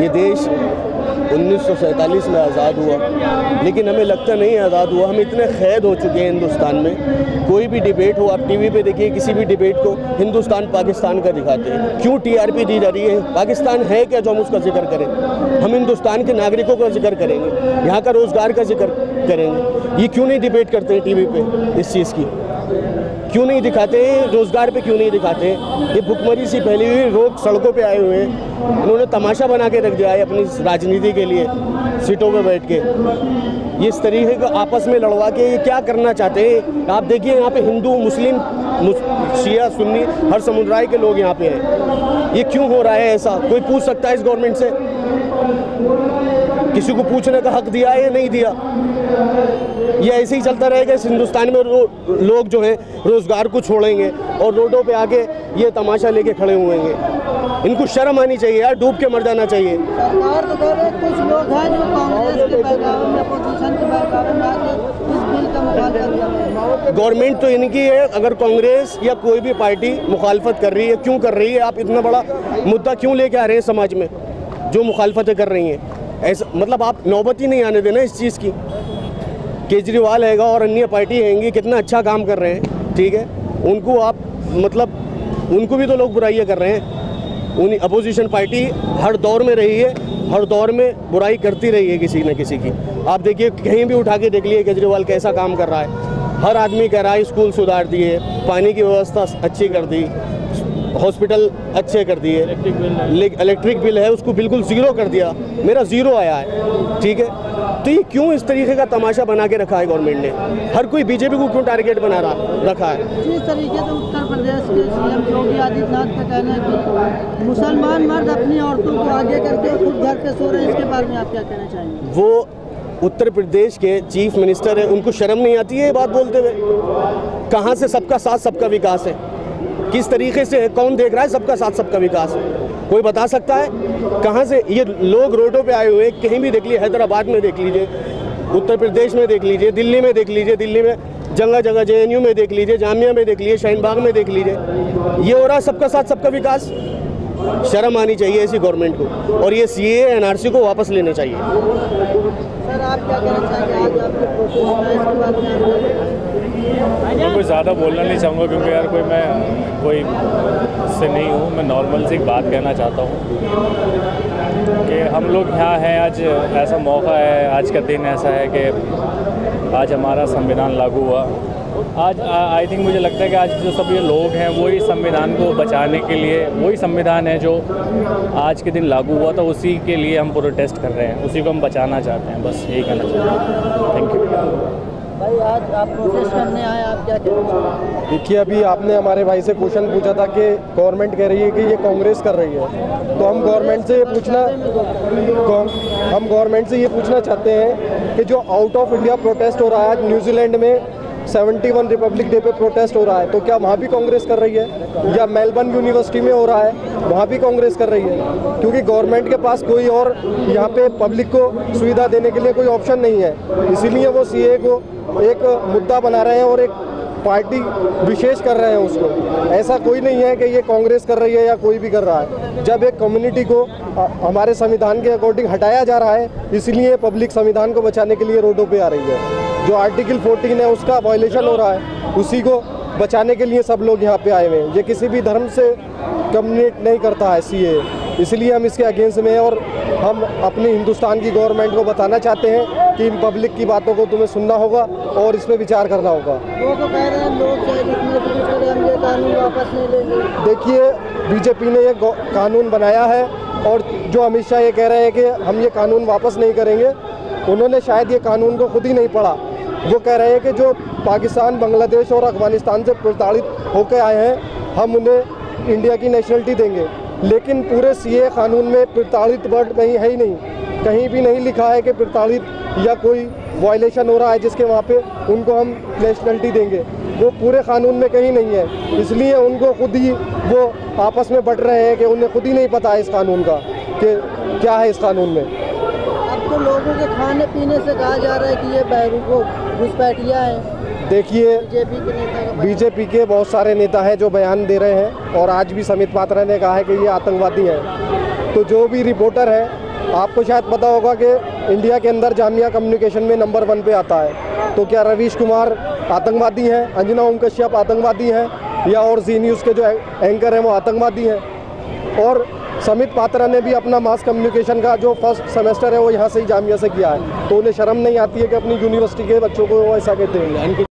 ये देश 1947 में आज़ाद हुआ, लेकिन हमें लगता नहीं आज़ाद हुआ। हम इतने क़ैद हो चुके हैं हिंदुस्तान में। कोई भी डिबेट हो, आप टीवी पे देखिए, किसी भी डिबेट को हिंदुस्तान पाकिस्तान का दिखाते हैं। क्यों टीआरपी दी जा रही है? पाकिस्तान है क्या जो हम उसका जिक्र करें? हम हिंदुस्तान के नागरिकों का जिक्र करेंगे, यहाँ का रोज़गार का जिक्र करेंगे। ये क्यों नहीं डिबेट करते हैं टीवी पे? इस चीज़ की क्यों नहीं दिखाते हैं? रोज़गार पे क्यों नहीं दिखाते हैं? ये भुखमरी सी फैली हुई, लोग सड़कों पे आए हुए हैं। उन्होंने तमाशा बना के रख दिया है अपनी राजनीति के लिए, सीटों पे बैठ के ये इस तरीके का आपस में लड़वा के ये क्या करना चाहते हैं? आप देखिए, यहाँ पे हिंदू, मुस्लिम, शिया, सुन्नी, हर समुदाय के लोग यहाँ पे हैं। ये क्यों हो रहा है ऐसा? कोई पूछ सकता है इस गवर्नमेंट से? किसी को पूछने का हक दिया है या नहीं दिया? ये ऐसे ही चलता रहेगा। इस हिंदुस्तान में लोग जो हैं रोज़गार को छोड़ेंगे और रोडों पे आके ये तमाशा लेके खड़े हुए हैं। इनको शर्म आनी चाहिए यार, डूब के मर जाना चाहिए। सरकार तो कह रहे कुछ लोग हैं जो कांग्रेस के बहकावे में, अपोजिशन के बहकावे में आके इस बिल का मुखालफत कर रहे हैं। गवर्नमेंट तो इनकी है। अगर कांग्रेस या कोई भी पार्टी मुखालफत कर रही है, क्यों कर रही है? आप इतना बड़ा मुद्दा क्यों लेके आ रहे हैं समाज में जो मुखालफतें कर रही हैं? ऐसा मतलब आप नौबत ही नहीं आने देना इस चीज़ की। केजरीवाल हैगा और अन्य पार्टी हैंगी, कितना अच्छा काम कर रहे हैं, ठीक है? उनको आप मतलब उनको भी तो लोग बुराइयाँ कर रहे हैं। उन्हीं अपोजिशन पार्टी हर दौर में रही है, हर दौर में बुराई करती रही है किसी न किसी की। आप देखिए, कहीं भी उठा के देख लिए केजरीवाल कैसा काम कर रहा है। हर आदमी कह रहा है स्कूल सुधार दिए, पानी की व्यवस्था अच्छी कर दी, हॉस्पिटल अच्छे कर दिए, इलेक्ट्रिक बिल है उसको बिल्कुल ज़ीरो कर दिया। मेरा ज़ीरो आया है, ठीक है? तो ये क्यों इस तरीके का तमाशा बना के रखा है गवर्नमेंट ने? हर कोई बीजेपी को क्यों टारगेट बना रखा है? जिस तरीके से उत्तर प्रदेश के सीएम योगी आदित्यनाथ का कहना है कि मुसलमान मर्द अपनी औरतों को आगे करके खुद घर पे सो रहे हैं, इसके बारे में आप क्या कहना चाहेंगे? वो उत्तर प्रदेश के चीफ मिनिस्टर है, उनको शर्म नहीं आती है ये बात बोलते हुए? कहाँ से सबका साथ सबका विकास है? किस तरीके से है? कौन देख रहा है सबका साथ सबका विकास? कोई बता सकता है कहाँ से? ये लोग रोडों पे आए हुए, कहीं भी देख लीजिए, हैदराबाद में देख लीजिए, उत्तर प्रदेश में देख लीजिए, दिल्ली में देख लीजिए, दिल्ली में जगह जगह, JNU में देख लीजिए, जामिया में देख लीजिए, शाहीन बाग में देख लीजिए, ये हो रहा सबका साथ सबका विकास। शर्म आनी चाहिए ऐसी गवर्नमेंट को, और ये CAA NRC को वापस लेना चाहिए। सर, आप क्या कहना चाहेंगे? कोई ज़्यादा बोलना नहीं चाहूँगा क्योंकि यार मैं कोई से नहीं हूँ। मैं नॉर्मल से एक बात कहना चाहता हूँ कि हम लोग यहाँ हैं, आज ऐसा मौका है, आज का दिन ऐसा है कि आज हमारा संविधान लागू हुआ। आज आई थिंक मुझे लगता है कि आज जो सब ये लोग हैं वही संविधान को बचाने के लिए, वही संविधान है जो आज के दिन लागू हुआ था, उसी के लिए हम प्रोटेस्ट कर रहे हैं, उसी को हम बचाना चाहते हैं। बस यही कहना चाहते हैं। थैंक यू भाई। आज आप प्रोटेस्ट करने आए, आप क्या कहेंगे? देखिए, अभी आपने हमारे भाई से क्वेश्चन पूछा था कि गवर्नमेंट कह रही है कि ये कांग्रेस कर रही है, तो हम गवर्नमेंट से ये पूछना चाहते हैं कि जो आउट ऑफ इंडिया प्रोटेस्ट हो रहा है, आज न्यूजीलैंड में 71 रिपब्लिक डे पे प्रोटेस्ट हो रहा है, तो क्या वहाँ भी कांग्रेस कर रही है? या मेलबर्न यूनिवर्सिटी में हो रहा है, वहाँ भी कांग्रेस कर रही है? क्योंकि गवर्नमेंट के पास कोई और यहाँ पे पब्लिक को सुविधा देने के लिए कोई ऑप्शन नहीं है, इसीलिए वो CAA को एक मुद्दा बना रहे हैं और एक पार्टी विशेष कर रहे हैं उसको। ऐसा कोई नहीं है कि ये कांग्रेस कर रही है या कोई भी कर रहा है। जब एक कम्युनिटी को हमारे संविधान के अकॉर्डिंग हटाया जा रहा है, इसलिए पब्लिक संविधान को बचाने के लिए रोडों पे आ रही है। जो आर्टिकल 14 है उसका वायलेशन हो रहा है, उसी को बचाने के लिए सब लोग यहाँ पे आए हुए हैं। ये किसी भी धर्म से कम्युनिकेट नहीं करता है CAA, इसलिए हम इसके अगेंस्ट में हैं और हम अपने हिंदुस्तान की गवर्नमेंट को बताना चाहते हैं कि इन पब्लिक की बातों को तुम्हें सुनना होगा और इस पर विचार करना होगा। देखिए, बीजेपी ने ये कानून बनाया है और जो अमित शाह ये कह रहे हैं कि हम ये कानून वापस नहीं करेंगे, उन्होंने शायद ये कानून को खुद ही नहीं पढ़ा। वो कह रहे हैं कि जो पाकिस्तान, बांग्लादेश और अफगानिस्तान से प्रताड़ित होकर आए हैं, हम उन्हें इंडिया की नेशनलिटी देंगे, लेकिन पूरे CAA कानून में प्रताड़ित वर्ड कहीं है ही नहीं, कहीं भी नहीं लिखा है कि प्रताड़ित या कोई वायलेशन हो रहा है जिसके वहाँ पे उनको हम नेशनलिटी देंगे। वो पूरे कानून में कहीं नहीं है, इसलिए उनको खुद ही वो आपस में बट रहे हैं कि उन्हें खुद ही नहीं पता है इस कानून का कि क्या है इस कानून में। अब तो लोगों के खाने पीने से कहा जा रहा है कि ये बैरूको घुसपैठिया है। देखिए, बीजेपी के बहुत सारे नेता हैं जो बयान दे रहे हैं और आज भी समित पात्रा ने कहा है कि ये आतंकवादी हैं, तो जो भी रिपोर्टर है आपको शायद पता होगा कि इंडिया के अंदर जामिया कम्युनिकेशन में नंबर 1 पे आता है। तो क्या रवीश कुमार आतंकवादी हैं, अंजना ओमकश्यप आतंकवादी हैं, या और जी न्यूज़ के जो एंकर हैं वो आतंकवादी हैं? और समित पात्रा ने भी अपना मास कम्युनिकेशन का जो फर्स्ट सेमेस्टर है वो यहाँ से ही जामिया से किया है, तो उन्हें शर्म नहीं आती है कि अपनी यूनिवर्सिटी के बच्चों को वो ऐसा कहते हैं?